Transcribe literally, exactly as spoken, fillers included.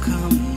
come